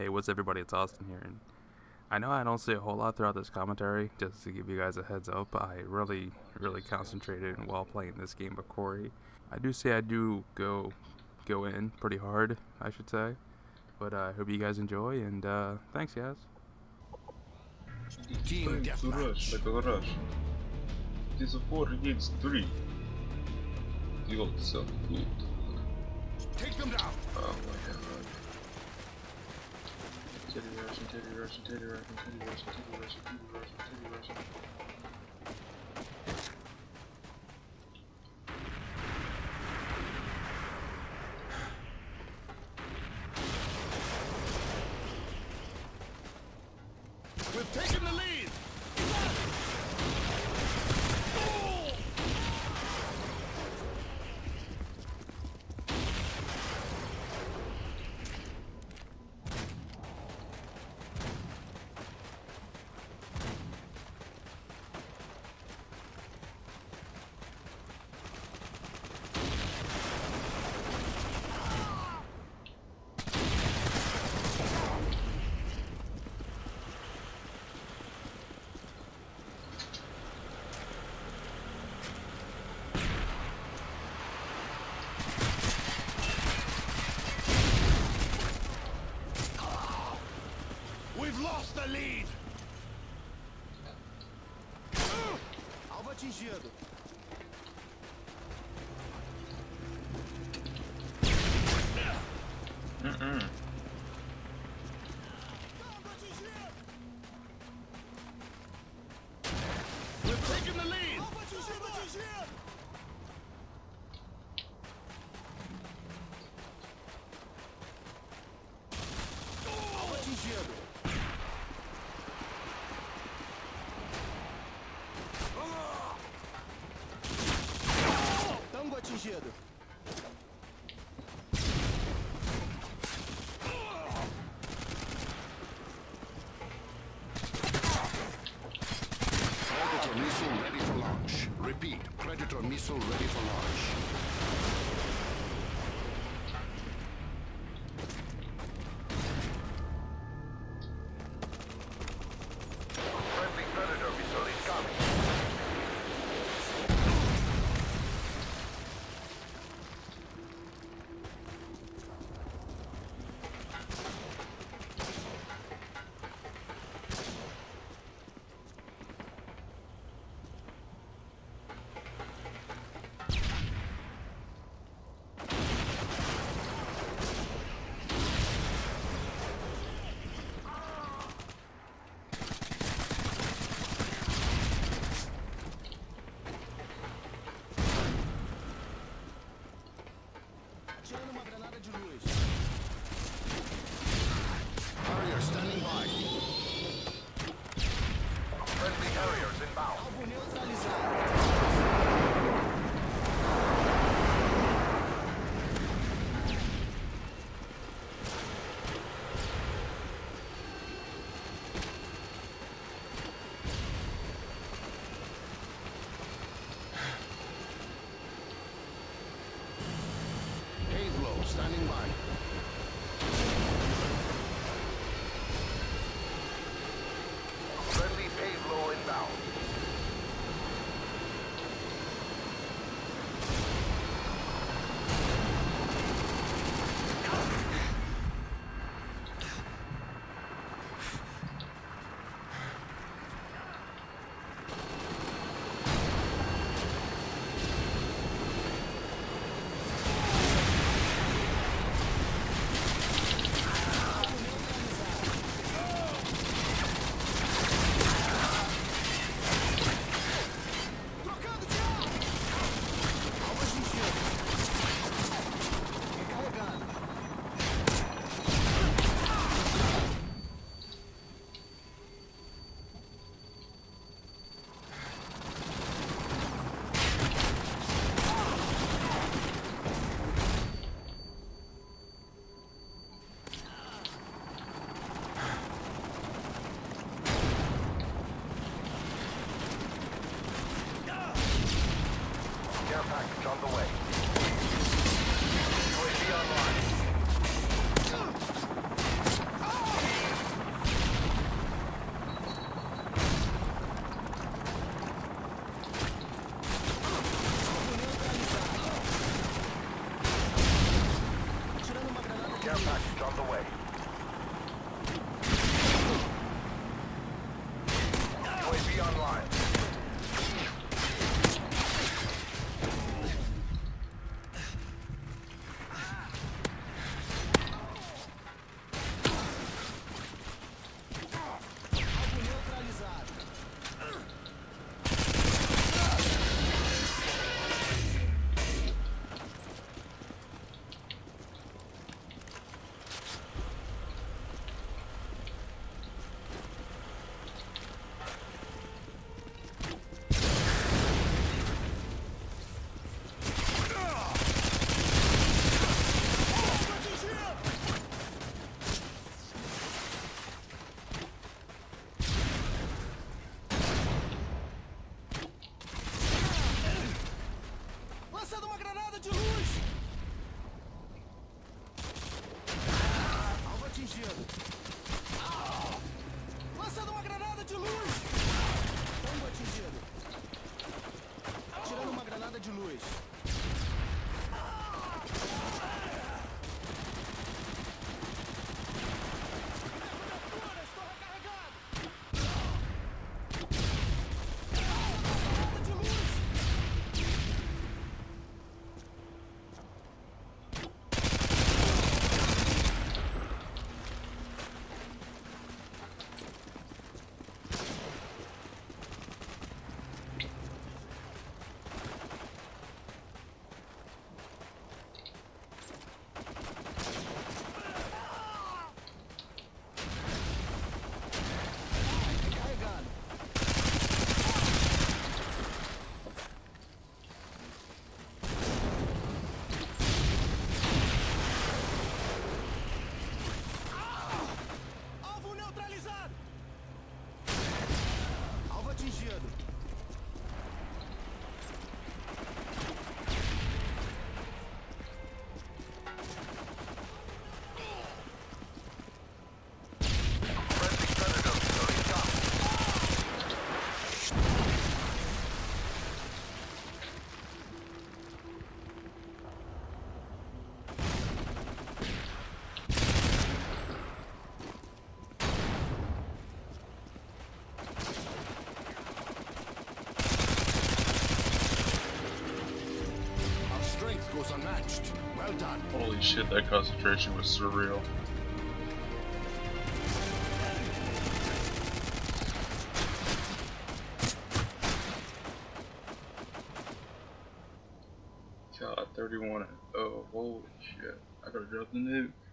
Hey, what's everybody, it's Austin here, and I know I don't say a whole lot throughout this commentary, just to give you guys a heads up. I really concentrated while playing this game of Cory. I do go in pretty hard, I should say, but I hope you guys enjoy, and thanks guys. Team Deathmatch. It is a 4 against 3. You got to sound good. Take them down! Oh my god. Teddy Russian, Teddy Russian, Teddy Russian, Teddy Russian, Teddy Russian, Teddy Russian, Teddy Russian. We've taken the lead! Oh! Lost the lead. We've taken the lead. Predator missile ready for launch. Repeat, Predator missile ready for launch. Harrier standing by. Friendly Harriers inbound. Standing by. Friendly Pavlo inbound. Package on the way. UAV online. the way. UAV online. Holy shit, that concentration was surreal. God, 31 and oh, holy shit. I gotta drop the nuke.